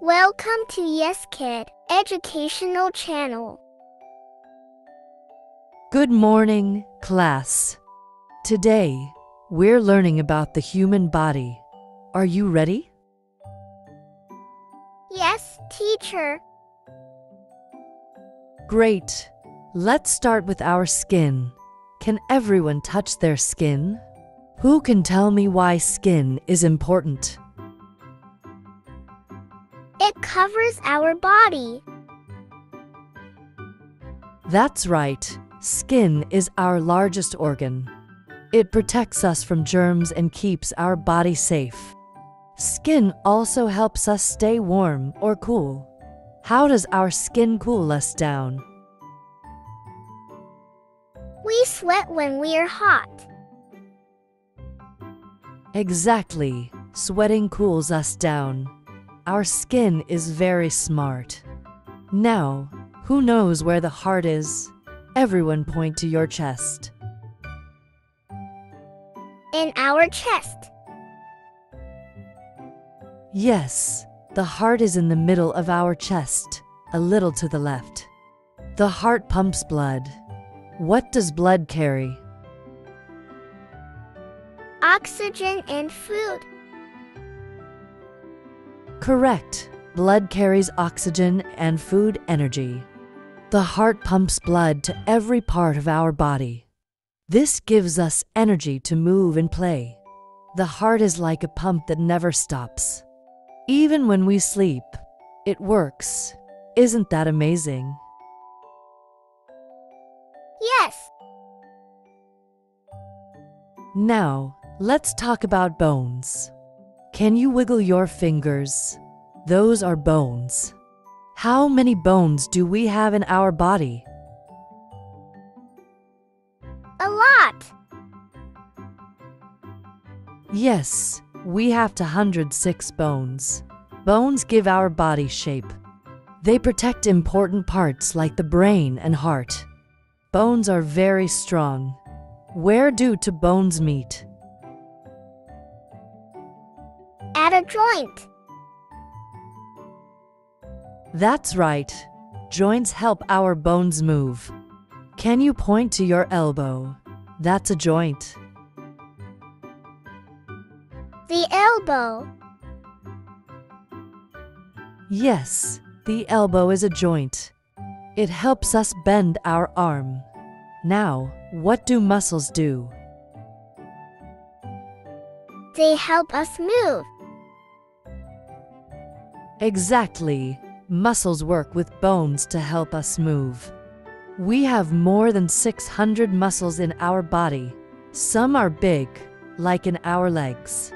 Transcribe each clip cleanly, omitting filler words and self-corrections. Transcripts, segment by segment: Welcome to Yes! Kid Educational Channel. Good morning, class. Today, we're learning about the human body. Are you ready? Yes, teacher. Great. Let's start with our skin. Can everyone touch their skin? Who can tell me why skin is important? It covers our body. That's right. Skin is our largest organ. It protects us from germs and keeps our body safe. Skin also helps us stay warm or cool. How does our skin cool us down? We sweat when we are hot. Exactly. Sweating cools us down. Our skin is very smart. Now, who knows where the heart is? Everyone point to your chest. In our chest. Yes, the heart is in the middle of our chest, a little to the left. The heart pumps blood. What does blood carry? Oxygen and food. Correct. Blood carries oxygen and food energy. The heart pumps blood to every part of our body. This gives us energy to move and play. The heart is like a pump that never stops. Even when we sleep, it works. Isn't that amazing? Yes! Now, let's talk about bones. Can you wiggle your fingers? Those are bones. How many bones do we have in our body? A lot! Yes, we have 206 bones. Bones give our body shape. They protect important parts like the brain and heart. Bones are very strong. Where do two bones meet? At a joint. That's right. Joints help our bones move. Can you point to your elbow? That's a joint. The elbow. Yes, the elbow is a joint. It helps us bend our arm. Now, what do muscles do? They help us move. Exactly. Muscles work with bones to help us move. We have more than 600 muscles in our body. Some are big, like in our legs.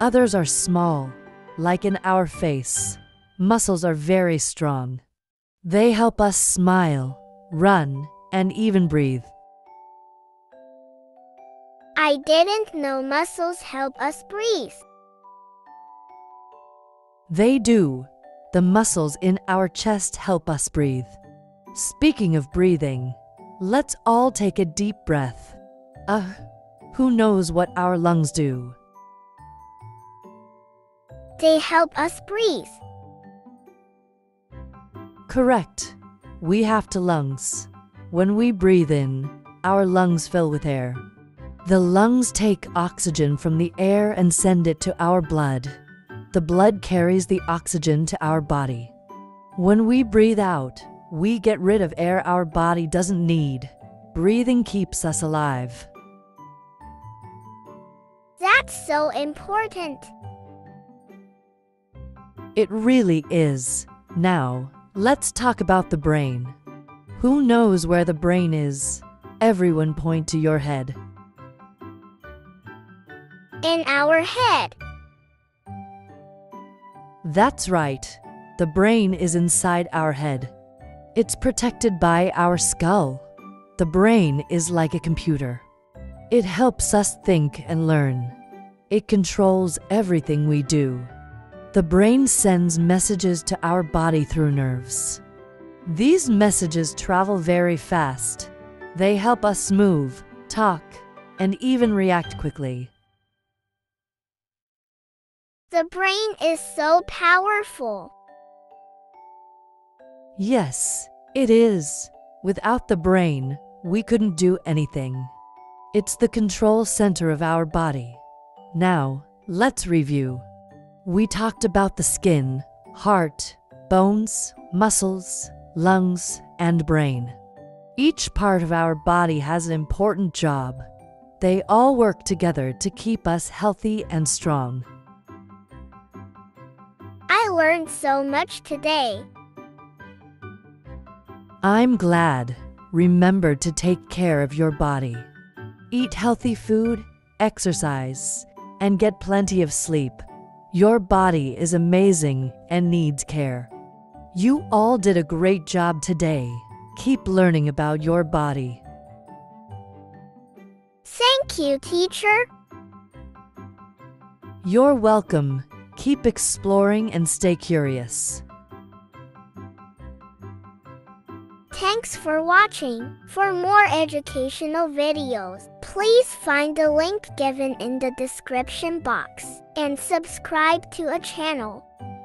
Others are small, like in our face. Muscles are very strong. They help us smile, run, and even breathe. I didn't know muscles help us breathe. They do. The muscles in our chest help us breathe. Speaking of breathing, let's all take a deep breath. Who knows what our lungs do? They help us breathe. Correct. We have two lungs. When we breathe in, our lungs fill with air. The lungs take oxygen from the air and send it to our blood. The blood carries the oxygen to our body. When we breathe out, we get rid of air our body doesn't need. Breathing keeps us alive. That's so important. It really is. Now, let's talk about the brain. Who knows where the brain is? Everyone point to your head. In our head. That's right. The brain is inside our head. It's protected by our skull. The brain is like a computer. It helps us think and learn. It controls everything we do. The brain sends messages to our body through nerves. These messages travel very fast. They help us move, talk, and even react quickly. The brain is so powerful. Yes, it is. Without the brain, we couldn't do anything. It's the control center of our body. Now, let's review. We talked about the skin, heart, bones, muscles, lungs, and brain. Each part of our body has an important job. They all work together to keep us healthy and strong. I learned so much today. I'm glad. Remember to take care of your body. Eat healthy food, exercise, and get plenty of sleep. Your body is amazing and needs care. You all did a great job today. Keep learning about your body. Thank you, teacher. You're welcome. Keep exploring and stay curious. Thanks for watching. For more educational videos, please find the link given in the description box and subscribe to our channel.